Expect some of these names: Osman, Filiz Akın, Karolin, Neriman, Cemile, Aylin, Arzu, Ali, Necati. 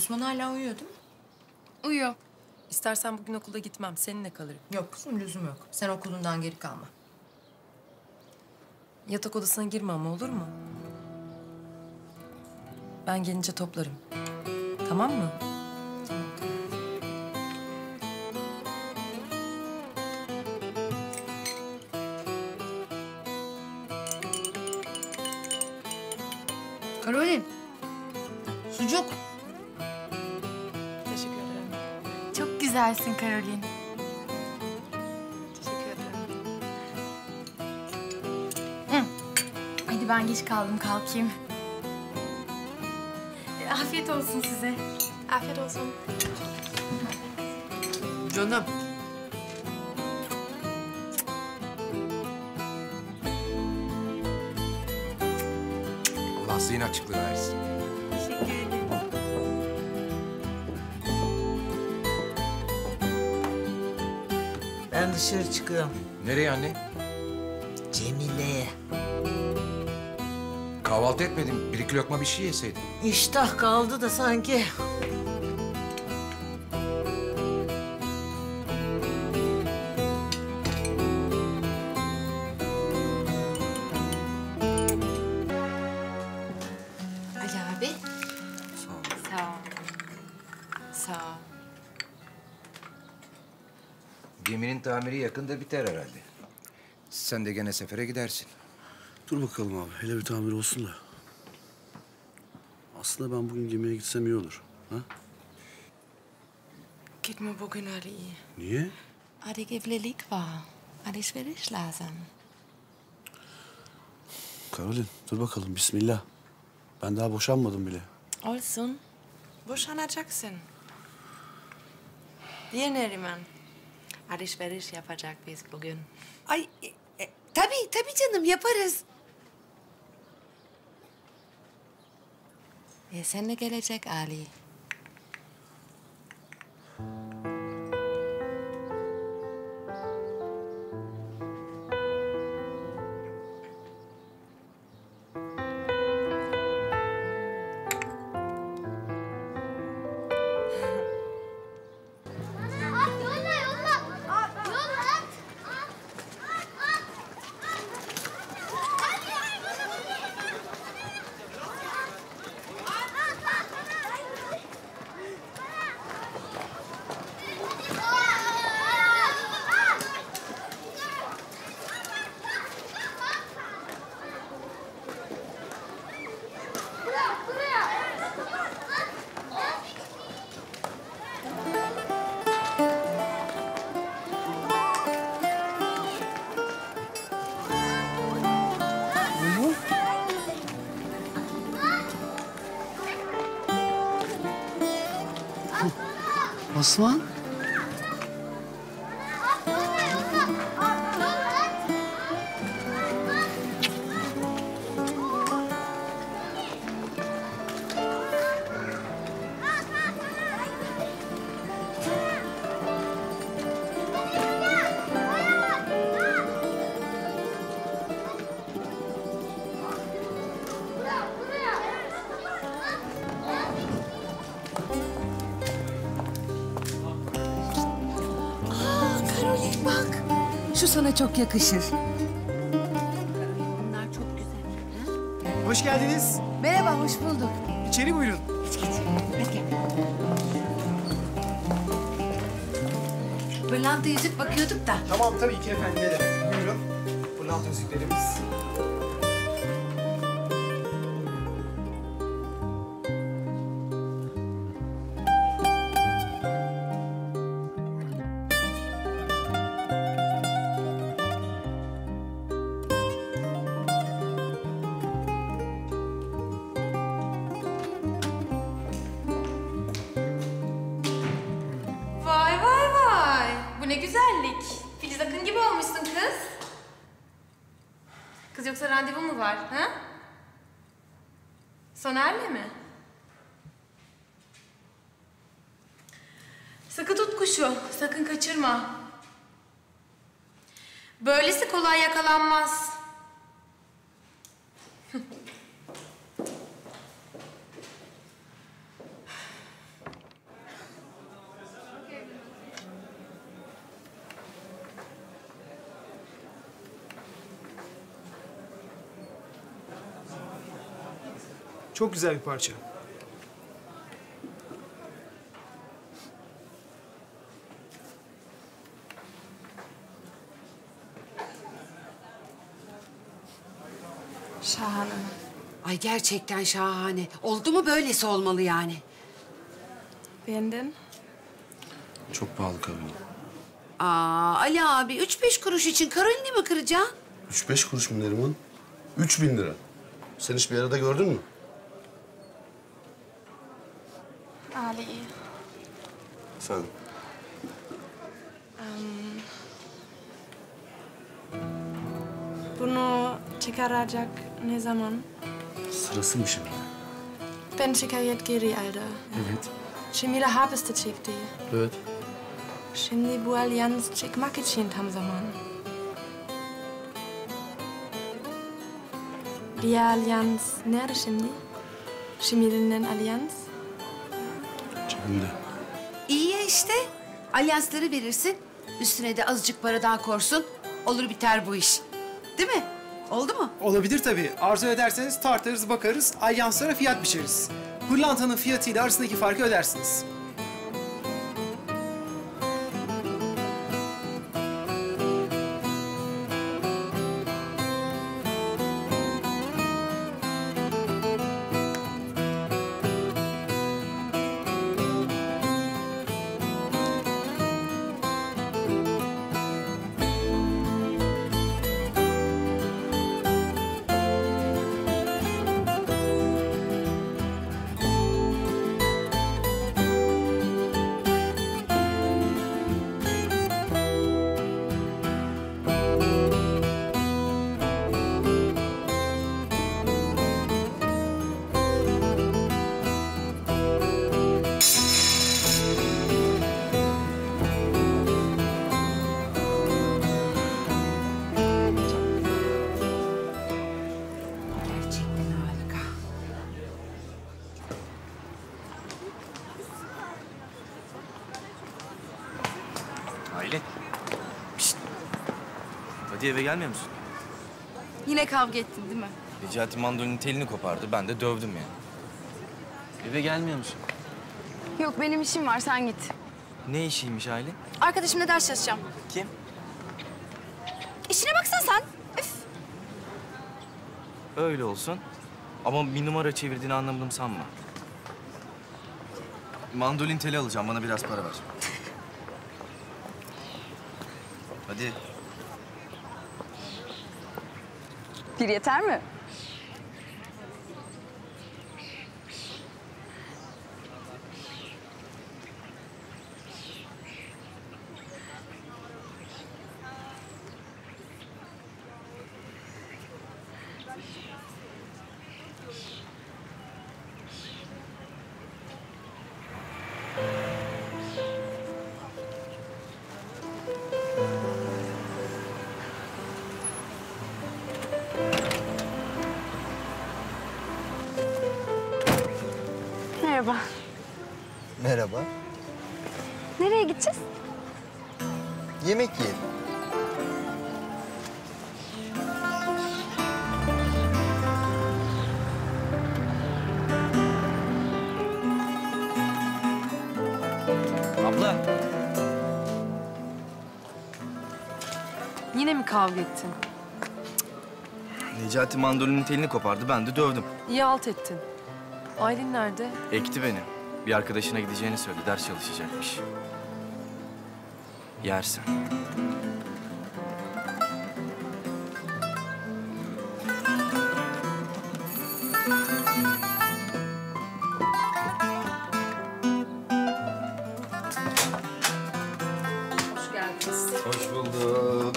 Osman hala uyuyor değil mi? Uyuyor. İstersen bugün okulda gitmem, seninle kalırım. Yok kızım, lüzum yok. Sen okulundan geri kalma. Yatak odasına girme ama, olur mu? Ben gelince toplarım. Tamam mı? Karolin, sucuk. Teşekkür ederim. Çok güzelsin Karolin. Teşekkür ederim. Hı. Hadi ben geç kaldım, kalkayım. Afiyet olsun size. Afiyet olsun. Canım. Allah senin açıklığı versin. Teşekkür ederim. Ben dışarı çıkıyorum. Nereye anne? Cemile'ye. Kahvaltı etmedim. Bir iki lokma bir şey yeseydim. İştah kaldı da sanki. Ali abi. Sağ ol. Sağ ol. Sağ ol. Geminin tamiri yakında biter herhalde. Sen de gene sefere gidersin. Dur bakalım abi, hele bir tamir olsun da. Aslında ben bugün gemiye gitsem iyi olur, ha? Gitme bugün Ali. Niye? Artık evlilik var. Alışveriş lazım. Karolin, dur bakalım, bismillah. Ben daha boşanmadım bile. Olsun, boşanacaksın. Değil Neriman? Alışveriş yapacak biz bugün. Ay, tabii, tabii canım, yaparız. Sen de gelecek Ali. Osman? Şu sana çok yakışır. Bunlar çok güzel. Hoş geldiniz. Merhaba, hoş bulduk. İçeri buyurun. Geç, geç. Pırlanta yüzük bakıyorduk da. Tamam, tabii ki efendilerim. Buyurun. Pırlanta yüzüklerimiz. Ne güzellik. Filiz Akın gibi olmuşsun kız. Kız yoksa randevu mu var, ha? Soner'le mi? Sıkı tut kuşu, sakın kaçırma. Böylesi kolay yakalanmaz. Çok güzel bir parça. Şahane. Ay gerçekten şahane. Oldu mu böylesi olmalı yani. Beğendin? Çok pahalı Karolin. Aa Ali abi 3-5 kuruş için Karolin'i mi kıracaksın? 3-5 kuruş mu Neriman? 3000 lira. Sen hiç bir arada gördün mü? Ali. Efendim? Bunu çıkaracak ne zaman? Sırası mı şimdi? Ben şikayet geri aldı. Evet. Cemile hapiste çekti. Evet. Şimdi bu alyans çekmek için tam zaman. Diğer alyans nerede şimdi? Cemile'nin alyans? Cemile. İyi ya işte. Alyansları verirsin. Üstüne de azıcık para daha korsun. Olur biter bu iş. Değil mi? Oldu mu? Olabilir tabii. Arzu ederseniz tartarız, bakarız. Alyanslara fiyat biçeriz. Pırlantanın fiyatıyla arasındaki farkı ödersiniz. Aylin. Pişt. Hadi eve gelmiyor musun? Yine kavga ettin değil mi? Necati mandolinin telini kopardı. Ben de dövdüm yani. Eve gelmiyor musun? Yok benim işim var. Sen git. Ne işiymiş Aylin? Arkadaşımla ders çalışacağım. Kim? İşine baksana sen. Üf. Öyle olsun. Ama bir numara çevirdiğini anlamadım sanma. Mandolin teli alacağım. Bana biraz para ver. Hadi. Bir yeter mi? Merhaba. Merhaba. Nereye gideceğiz? Yemek yiyelim. Abla. Yine mi kavga ettin? Necati mandolinin telini kopardı, ben de dövdüm. İyi alt ettin. Aylin nerede? Ekti beni. Bir arkadaşına gideceğini söyledi. Ders çalışacakmış. Yersin. Hoş geldiniz. Hoş bulduk.